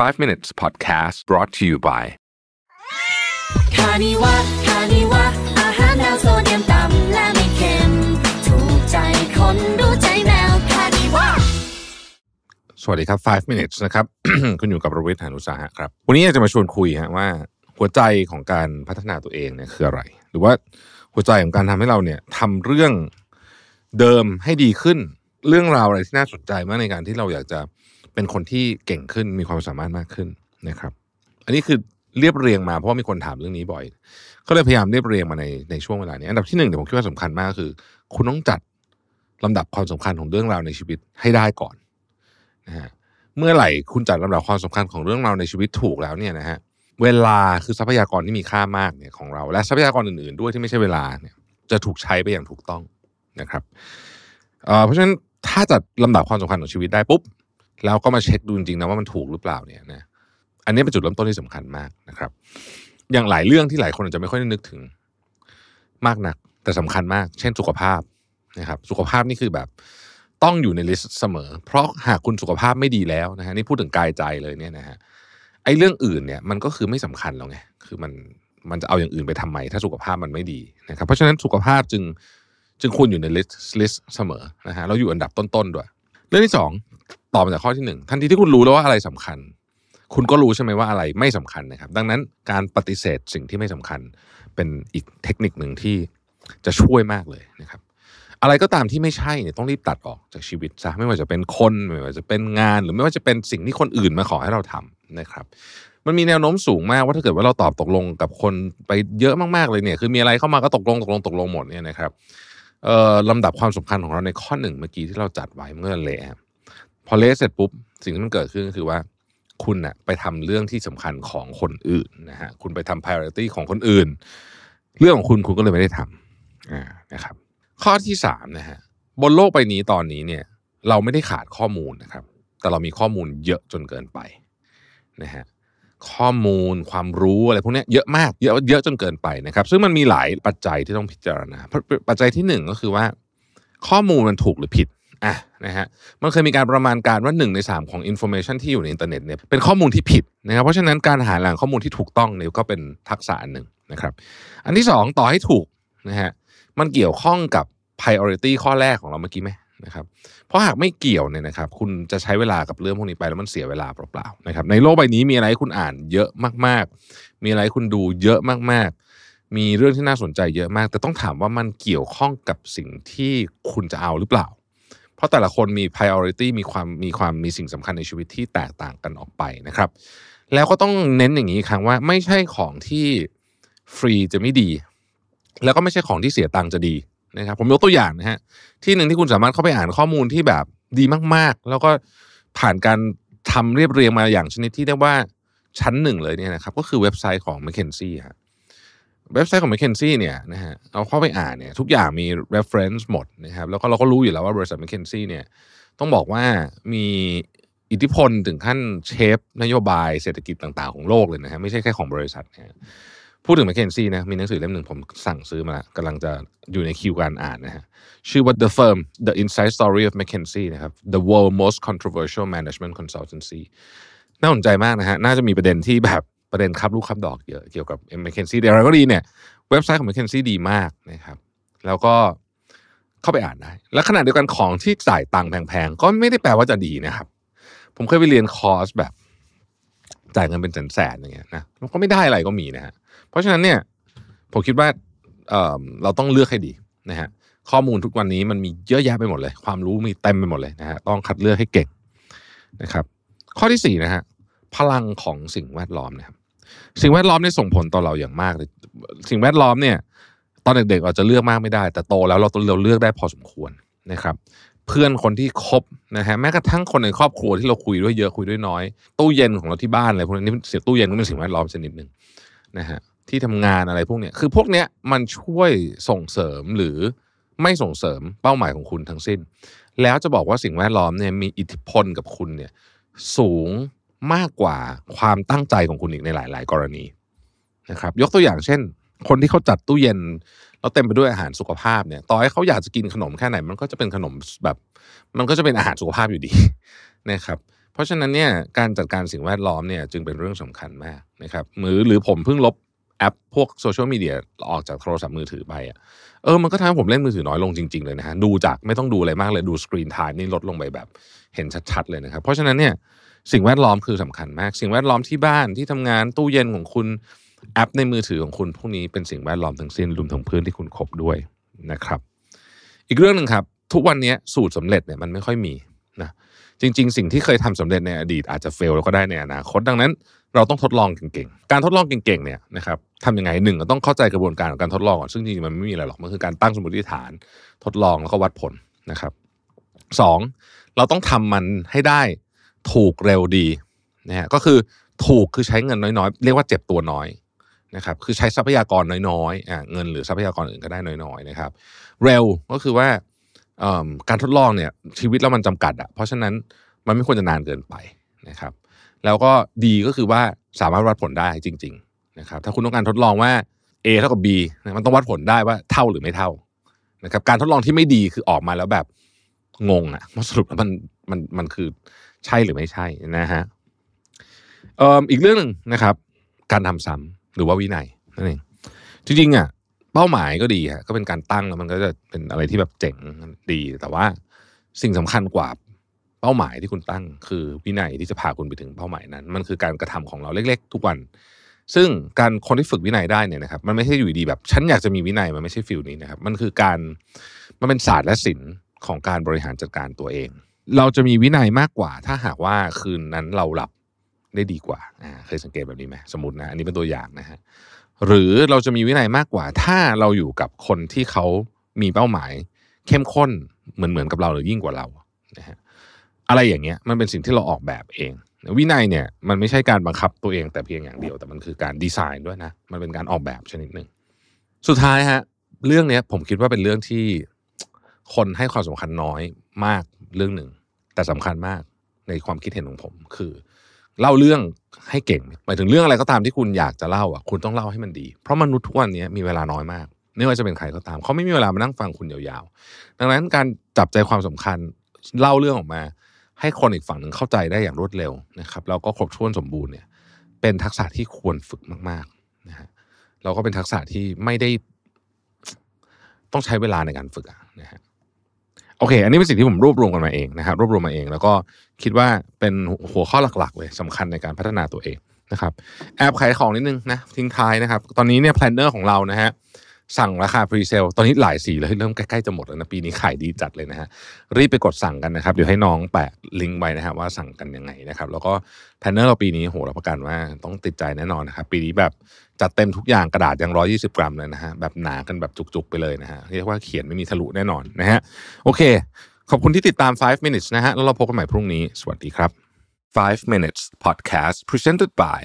5 Minutes Podcast brought to you by คานิวะคานิวะอาหารแนวโซเดียมต่ำและไม่เค็มถูกใจคนรู้ใจแนวคานิวะสวัสดีครับ5 Minutes นะครับ คุณอยู่กับประวิทย์ หานุสาหะครับวันนี้อยากจะมาชวนคุยฮะว่าหัวใจของการพัฒนาตัวเองเนี่ยคืออะไรหรือว่าหัวใจของการทำให้เราเนี่ยทำเรื่องเดิมให้ดีขึ้นเรื่องราวอะไรที่น่าสนใจมากในการที่เราอยากจะเป็นคนที่เก่งขึ้นมีความสามารถมากขึ้นนะครับอันนี้คือเรียบเรียงมาเพราะว่ามีคนถามเรื่องนี้บ่อยก็เลยพยายามเรียบเรียงมาในช่วงเวลานี้อันดับที่1เนี่ยผมคิดว่าสำคัญมากคือคุณต้องจัดลำดับความสำคัญของเรื่องราวในชีวิตให้ได้ก่อนนะฮะเมื่อไหร่คุณจัดลำดับความสำคัญของเรื่องราวในชีวิตถูกแล้วเนี่ยนะฮะเวลาคือทรัพยากรที่มีค่ามากเนี่ยของเราและทรัพยากรอื่นๆด้วยที่ไม่ใช่เวลาเนี่ยจะถูกใช้ไปอย่างถูกต้องนะครับเพราะฉะนั้นถ้าจัดลำดับความสำคัญของชีวิตได้ปุ๊บแล้วก็มาเช็คดูจริงๆนะว่ามันถูกหรือเปล่าเนี่ยนะอันนี้เป็นจุดเริ่มต้นที่สำคัญมากนะครับอย่างหลายเรื่องที่หลายคนอาจจะไม่ค่อยได้นึกถึงมากนักแต่สำคัญมากเช่นสุขภาพนะครับสุขภาพนี่คือแบบต้องอยู่ในลิสต์เสมอเพราะหากคุณสุขภาพไม่ดีแล้วนะฮะนี่พูดถึงกายใจเลยเนี่ยนะฮะไอ้เรื่องอื่นเนี่ยมันก็คือไม่สำคัญแล้วไงคือมันจะเอาอย่างอื่นไปทำไมถ้าสุขภาพมันไม่ดีนะครับเพราะฉะนั้นสุขภาพจึงควรอยู่ในลิสต์เสมอนะฮะเราอยู่อันดับต้นๆด้วยเรื่องที่2ต่อมาจากข้อที่1ทันทีที่คุณรู้แล้วว่าอะไรสำคัญคุณก็รู้ใช่ไหมว่าอะไรไม่สำคัญนะครับดังนั้นการปฏิเสธสิ่งที่ไม่สำคัญเป็นอีกเทคนิคหนึ่งที่จะช่วยมากเลยนะครับอะไรก็ตามที่ไม่ใช่เนี่ยต้องรีบตัดออกจากชีวิตซะไม่ว่าจะเป็นคนไม่ว่าจะเป็นงานหรือไม่ว่าจะเป็นสิ่งที่คนอื่นมาขอให้เราทำนะครับมันมีแนวโน้มสูงมากว่าถ้าเกิดว่าเราตอบตกลงกับคนไปเยอะมากๆเลยเนี่ยคือมีอะไรเข้ามาก็ตกลงหมดเนี่ยนะครับลำดับความสำคัญของเราในข้อ1เมื่อกี้ที่เราจัดไว้เมื่อเละพอเละเสร็จปุ๊บสิ่งที่มันเกิดขึ้นก็คือว่าคุณน่ะไปทำเรื่องที่สำคัญของคนอื่นนะฮะคุณไปทำ priority ของคนอื่นเรื่องของคุณก็เลยไม่ได้ทำนะครับข้อที่3นะฮะบนโลกใบนี้ตอนนี้เนี่ยเราไม่ได้ขาดข้อมูลนะครับแต่เรามีข้อมูลเยอะจนเกินไปนะฮะข้อมูลความรู้อะไรพวกนี้เยอะมากเยอะจนเกินไปนะครับซึ่งมันมีหลายปัจจัยที่ต้องพิจารณาปัจจัยที่1ก็คือว่าข้อมูลมันถูกหรือผิดนะฮะมันเคยมีการประมาณการว่า1 ใน 3ของ information ที่อยู่ในอินเทอร์เน็ตเนี่ยเป็นข้อมูลที่ผิดนะครับเพราะฉะนั้นการหาแหล่งข้อมูลที่ถูกต้องเนี่ยก็เป็นทักษะอันหนึ่งนะครับอันที่2ต่อให้ถูกนะฮะมันเกี่ยวข้องกับ priority ข้อแรกของเราเมื่อกี้ไหมนะครับเพราะหากไม่เกี่ยวเนี่ยนะครับคุณจะใช้เวลากับเรื่องพวกนี้ไปแล้วมันเสียเวลาเปล่าๆนะครับในโลกใบนี้มีอะไรให้คุณอ่านเยอะมากๆมีอะไรให้คุณดูเยอะมากๆมีเรื่องที่น่าสนใจเยอะมากแต่ต้องถามว่ามันเกี่ยวข้องกับสิ่งที่คุณจะเอาหรือเปล่าเพราะแต่ละคนมี priority มีสิ่งสำคัญในชีวิตที่แตกต่างกันออกไปนะครับแล้วก็ต้องเน้นอย่างนี้ครั้งว่าไม่ใช่ของที่ฟรีจะไม่ดีแล้วก็ไม่ใช่ของที่เสียตังค์จะดีนะครับผมยกตัวอย่างนะฮะที่หนึ่งที่คุณสามารถเข้าไปอ่านข้อมูลที่แบบดีมากๆแล้วก็ผ่านการทำเรียบเรียงมาอย่างชนิดที่ได้ว่าชั้น1เลยเนี่ยนะครับก็คือเว็บไซต์ของ McKinsey ฮะเว็บไซต์ของ McKinsey เนี่ยนะฮะเราเข้าไปอ่านเนี่ยทุกอย่างมี reference หมดนะครับแล้วก็เราก็รู้อยู่แล้วว่าบริษัท McKinsey เนี่ยต้องบอกว่ามีอิทธิพลถึงขั้นเชฟนโยบายเศรษฐกิจต่างๆของโลกเลยนะฮะไม่ใช่แค่ของบริษัทนะฮะพูดถึง McKinsey นะมีหนังสือเล่มหนึ่งผมสั่งซื้อมาแล้วกำลังจะอยู่ในคิวการอ่านนะฮะชื่อว่า The Firm The Inside Story of McKinsey นะครับ The World's Most Controversial Management Consultancy น่าสนใจมากนะฮะน่าจะมีประเด็นที่แบบประเด็นครับลูกครับดอกเยอะเกี่ยวกับ McKinsey แต่อะไรก็ดีเนี่ยเว็บไซต์ของ McKinsey ดีมากนะครับแล้วก็เข้าไปอ่านได้และขณะเดียวกันของที่จ่ายตังค์แพงๆก็ไม่ได้แปลว่าจะดีนะครับผมเคยไปเรียนคอร์สแบบจ่ายเงินเป็นแสนๆอย่างเงี้ยนะมันก็ไม่ได้อะไรก็มีนะฮะเพราะฉะนั้นเนี่ยผมคิดว่าเราต้องเลือกให้ดีนะฮะข้อมูลทุกวันนี้มันมีเยอะแยะไปหมดเลยความรู้มีเต็มไปหมดเลยนะฮะต้องคัดเลือกให้เก่งนะครับข้อที่4นะฮะพลังของสิ่งแวดล้อมนะครับสิ่งแวดล้อมเนี่ยส่งผลต่อเราอย่างมากเลยสิ่งแวดล้อมเนี่ยตอนเด็กๆอาจจะเลือกมากไม่ได้แต่โตแล้วเราเลือกได้พอสมควรนะครับเพื่อนคนที่คบนะฮะแม้กระทั่งคนในครอบครัวที่เราคุยด้วยเยอะคุยด้วยน้อยตู้เย็นของเราที่บ้านอะไรพวกนี้เสียตู้เย็นก็เป็นสิ่งแวดล้อมชนิดนึงนะฮะที่ทำงานอะไรพวกนี้คือพวกเนี้ยมันช่วยส่งเสริมหรือไม่ส่งเสริมเป้าหมายของคุณทั้งสิ้นแล้วจะบอกว่าสิ่งแวดล้อมเนี่ยมีอิทธิพลกับคุณเนี่ยสูงมากกว่าความตั้งใจของคุณอีกในหลายๆกรณีนะครับยกตัวอย่างเช่นคนที่เขาจัดตู้เย็นแล้วเต็มไปด้วยอาหารสุขภาพเนี่ยต่อให้เขาอยากจะกินขนมแค่ไหนมันก็จะเป็นขนมแบบมันก็จะเป็นอาหารสุขภาพอยู่ดีนะครับ เพราะฉะนั้นเนี่ยการจัดการสิ่งแวดล้อมเนี่ยจึงเป็นเรื่องสำคัญมากนะครับหรือผมเพิ่งลบแอปพวกโซเชียลมีเดียออกจากโทรศัพท์มือถือไปอ่ะมันก็ทำให้ผมเล่นมือถือน้อยลงจริงๆเลยนะฮะดูจากไม่ต้องดูอะไรมากเลยดูสกรีนไทม์นี่ลดลงไปแบบเห็นชัดๆเลยนะครับเพราะฉะนั้นเนี่ยสิ่งแวดล้อมคือสำคัญมากสิ่งแวดล้อมที่บ้านที่ทำงานตู้เย็นของคุณแอปในมือถือของคุณพวกนี้เป็นสิ่งแวดล้อมทั้งสิ้นรวมถึงเพื่อนที่คุณคบด้วยนะครับอีกเรื่องนึงครับทุกวันนี้สูตรสำเร็จเนี่ยมันไม่ค่อยมีนะจริงๆสิ่งที่เคยทำสำเร็จในอดีตอาจจะเฟลแล้วก็ได้ในอนาคตดังนั้นเราต้องทดลองเก่งๆการทดลองเก่งๆเนี่ยนะครับทำยังไงหนึ่งต้องเข้าใจกระบวนการของการทดลองก่อนซึ่งจริงๆมันไม่มีอะไรหรอกมันคือการตั้งสมมติฐานทดลองแล้วก็วัดผลนะครับสองเราต้องทำมันให้ได้ถูกเร็วดีนะฮะก็คือถูกคือใช้เงินน้อยๆเรียกว่าเจ็บตัวน้อยนะครับคือใช้ทรัพยากรน้อยๆเงินหรือทรัพยากรอื่นก็ได้น้อยๆนะครับเร็วก็คือว่าการทดลองเนี่ยชีวิตแล้วมันจำกัดอ่ะเพราะฉะนั้นมันไม่ควรจะนานเกินไปนะครับแล้วก็ดีก็คือว่าสามารถวัดผลได้จริงๆนะครับถ้าคุณต้องการทดลองว่า A เท่ากับ B มันต้องวัดผลได้ว่าเท่าหรือไม่เท่านะครับการทดลองที่ไม่ดีคือออกมาแล้วแบบงงอ่ะว่าสรุปแล้วมันคือใช่หรือไม่ใช่นะฮะอีกเรื่องนึงนะครับการทำซ้ำหรือว่าวินัยนั่นเองจริงๆอ่ะเป้าหมายก็ดีฮะก็เป็นการตั้งแล้วมันก็จะเป็นอะไรที่แบบเจ๋งดีแต่ว่าสิ่งสำคัญกว่าเป้าหมายที่คุณตั้งคือวินัยที่จะพาคุณไปถึงเป้าหมายนั้นมันคือการกระทำของเราเล็กๆทุกวันซึ่งการคนที่ฝึกวินัยได้เนี่ยนะครับมันไม่ใช่อยู่ดีแบบฉันอยากจะมีวินัยมันไม่ใช่ฟิลนี้นะครับมันคือมันเป็นศาสตร์และศิลป์ของการบริหารจัดการตัวเองเราจะมีวินัยมากกว่าถ้าหากว่าคืนนั้นเราหลับได้ดีกว่าเคยสังเกตแบบนี้ไหมสมมุตินะอันนี้เป็นตัวอย่างนะฮะหรือเราจะมีวินัยมากกว่าถ้าเราอยู่กับคนที่เขามีเป้าหมายเข้มข้นเหมือนกับเราหรือยิ่งกว่าเรานะฮะอะไรอย่างเงี้ยมันเป็นสิ่งที่เราออกแบบเองวินัยเนี่ยมันไม่ใช่การบังคับตัวเองแต่เพียงอย่างเดียวแต่มันคือการดีไซน์ด้วยนะมันเป็นการออกแบบชนิดนึงสุดท้ายฮะเรื่องเนี้ยผมคิดว่าเป็นเรื่องที่คนให้ความสำคัญน้อยมากเรื่องหนึ่งแต่สำคัญมากในความคิดเห็นของผมคือเล่าเรื่องให้เก่งหมายถึงเรื่องอะไรก็ตามที่คุณอยากจะเล่าอ่ะคุณต้องเล่าให้มันดีเพราะมนุษย์ทุกวันนี้มีเวลาน้อยมากไม่ว่าจะเป็นใครก็ตามเขาไม่มีเวลามานั่งฟังคุณยาวๆดังนั้นการจับใจความสำคัญเล่าเรื่องออกมาให้คนอีกฝั่งหนึ่งเข้าใจได้อย่างรวดเร็วนะครับแล้วก็ครบถ้วนสมบูรณ์เนี่ยเป็นทักษะที่ควรฝึกมากๆนะฮะแล้วก็เป็นทักษะที่ไม่ได้ต้องใช้เวลาในการฝึกนะฮะโอเคอันนี้เป็นสิ่งที่ผมรวบรวมกันมาเองนะครับรวบรวมมาเองแล้วก็คิดว่าเป็นหัวข้อหลักๆเลยสำคัญในการพัฒนาตัวเองนะครับแอบขายของนิดนึงนะทิ้งท้ายนะครับตอนนี้เนี่ยแพลนเนอร์ของเรานะฮะสั่งราคาพรีเซลตอนนี้หลายสีเลยเริ่มใกล้ๆจะหมดแล้วนะปีนี้ขายดีจัดเลยนะฮะรีบไปกดสั่งกันนะครับเดี๋ยวให้น้องแปะลิงก์ไว้นะฮะว่าสั่งกันยังไงนะครับแล้วก็แพลนเนอร์เราปีนี้โหรับประกันว่าต้องติดใจแน่นอนนะครับปีนี้แบบจัดเต็มทุกอย่างกระดาษยัง120 กรัมเลยนะฮะแบบหนากันแบบจุกๆไปเลยนะฮะเรียกว่าเขียนไม่มีทะลุแน่นอนนะฮะโอเคขอบคุณที่ติดตาม5 minutes นะฮะแล้วเราพบกันใหม่พรุ่งนี้สวัสดีครับ5 minutes podcast presented by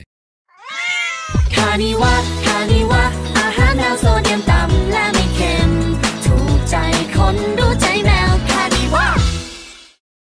Kaniwa